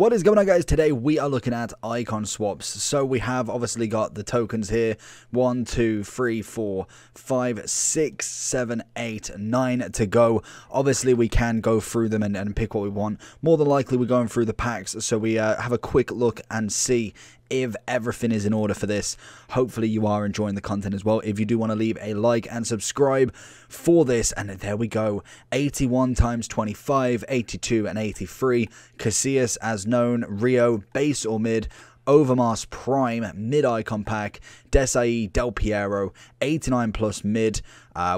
What is going on, guys? Today we are looking at icon swaps. So we have obviously got the tokens here, 1 2 3 4 5 6 7 8 9 to go. Obviously we can go through them and pick what we want. More than likely we're going through the packs, so we have a quick look and see if everything is in order for this. Hopefully you are enjoying the content as well. If you do want to leave a like and subscribe for this. And there we go, 81 times 25, 82 and 83, Cassius as known, Rio, base or mid, Overmass Prime, mid icon pack, Desai Del Piero, 89 plus mid,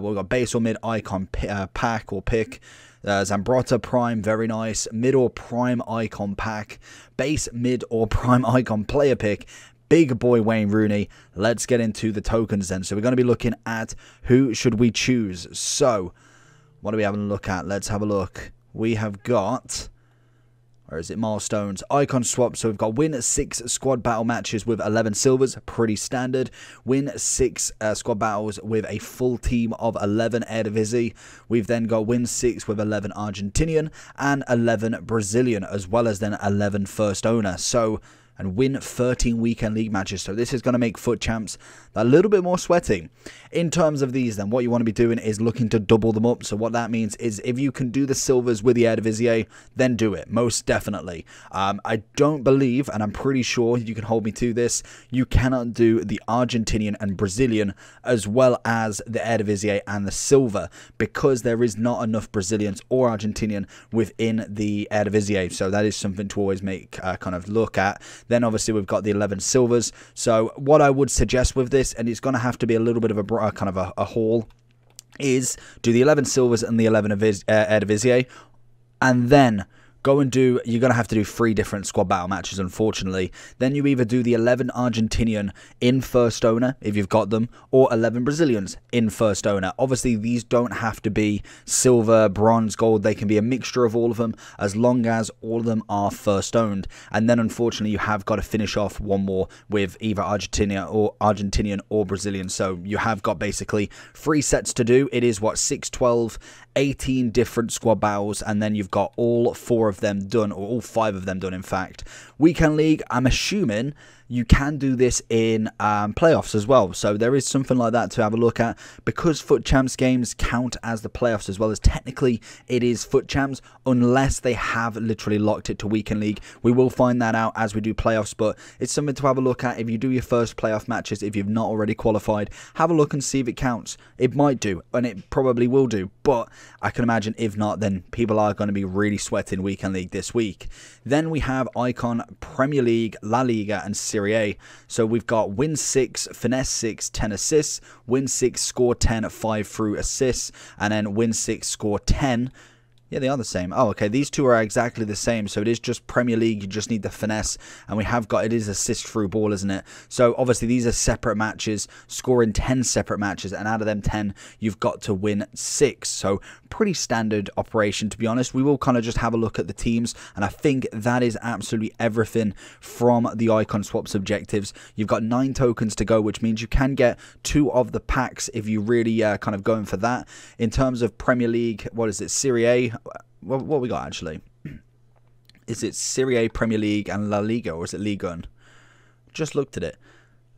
we've got base or mid icon pack or pick, Zambrotta Prime, very nice, mid or prime icon pack, base mid or prime icon player pick, big boy Wayne Rooney. Let's get into the tokens then. So we're going to be looking at who should we choose. So what are we having a look at? Let's have a look. We have got, or is it milestones? Icon swap. So we've got win 6 squad battle matches with 11 silvers. Pretty standard. Win 6 squad battles with a full team of 11 Eredivisie. We've then got win 6 with 11 Argentinian and 11 Brazilian, as well as then 11 first owner. So, and win 13 weekend league matches. So this is going to make Foot Champs a little bit more sweaty. In terms of these then, what you want to be doing is looking to double them up. So what that means is if you can do the silvers with the Eredivisie, then do it, most definitely. I don't believe, and I'm pretty sure you can hold me to this, you cannot do the Argentinian and Brazilian as well as the Eredivisie and the silver, because there is not enough Brazilians or Argentinian within the Eredivisie. So that is something to always make kind of look at. Then obviously we've got the 11 silvers. So what I would suggest with this, and it's going to have to be a little bit of a kind of a haul, is do the 11 silvers and the 11 Eredivisie, and then go and do, you're going to have to do 3 different squad battle matches, unfortunately. Then you either do the 11 Argentinian in first owner, if you've got them, or 11 Brazilians in first owner. Obviously, these don't have to be silver, bronze, gold. They can be a mixture of all of them, as long as all of them are first owned. And then, unfortunately, you have got to finish off one more with either Argentinian or Brazilian. So you have got basically 3 sets to do. It is, what, 6, 12, 18 different squad battles, and then you've got all 4 of them done, or all 5 of them done, in fact. Weekend league, I'm assuming you can do this in playoffs as well, so there is something like that to have a look at, because Foot Champs games count as the playoffs as well, as technically it is Foot Champs, unless they have literally locked it to weekend league. We will find that out as we do playoffs, but it's something to have a look at. If you do your first playoff matches, if you've not already qualified, have a look and see if it counts. It might do, and it probably will do, but I can imagine if not, then people are going to be really sweating weekend league this week. Then we have icon Premier League, La Liga and Serie A. So we've got win 6, finesse 6, 10 assists, win 6, score 10, 5 through assists, and then win 6, score 10. Yeah, they are the same. Oh, okay. These 2 are exactly the same. So it is just Premier League. You just need the finesse. And we have got, it is assist through ball, isn't it? So obviously these are separate matches, scoring 10 separate matches. And out of them 10, you've got to win 6. So pretty standard operation, to be honest. We will kind of just have a look at the teams. And I think that is absolutely everything from the icon swaps objectives. You've got 9 tokens to go, which means you can get 2 of the packs if you really kind of going for that. In terms of Premier League, what is it? Serie A. What we got actually? Is it Serie A, Premier League, and La Liga, or is it Ligue 1? Just looked at it.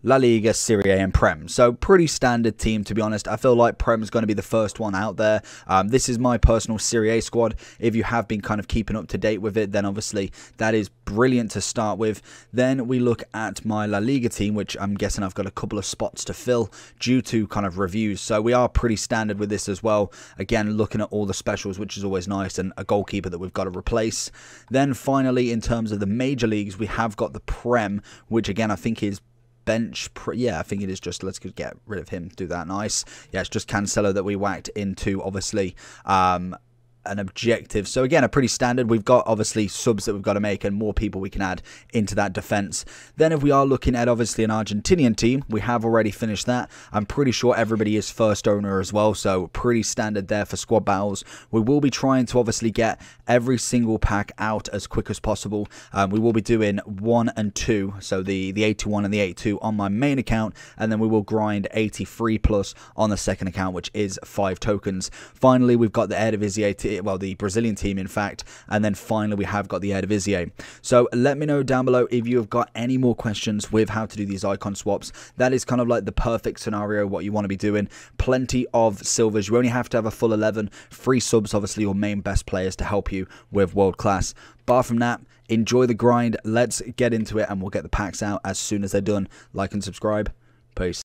La Liga, Serie A, and Prem. So pretty standard team, to be honest. I feel like Prem is going to be the first one out there. This is my personal Serie A squad. If you have been kind of keeping up to date with it, then obviously that is brilliant to start with. Then we look at my La Liga team, which I'm guessing I've got a couple of spots to fill due to kind of reviews. So we are pretty standard with this as well. Again, looking at all the specials, which is always nice, and a goalkeeper that we've got to replace. Then finally, in terms of the major leagues, we have got the Prem, which again, I think is bench. Yeah, I think it is. Just let's get rid of him, do that. Nice. Yeah, it's just Cancelo that we whacked into, obviously, an objective. So again, a pretty standard. We've got obviously subs that we've got to make, and more people we can add into that defense. Then if we are looking at obviously an Argentinian team, we have already finished that. I'm pretty sure everybody is first owner as well, so pretty standard there for squad battles. We will be trying to obviously get every single pack out as quick as possible. We will be doing 1 and 2, so the 81 and the 82 on my main account, and then we will grind 83 plus on the second account, which is 5 tokens. Finally, we've got the Eredivisie well, the Brazilian team, in fact. And then finally, we have got the Eredivisie. So let me know down below if you have got any more questions with how to do these icon swaps. That is kind of like the perfect scenario, what you want to be doing. Plenty of silvers. You only have to have a full 11. Free subs, obviously, your main best players to help you with world class. Bar from that, enjoy the grind. Let's get into it, and we'll get the packs out as soon as they're done. Like and subscribe. Peace.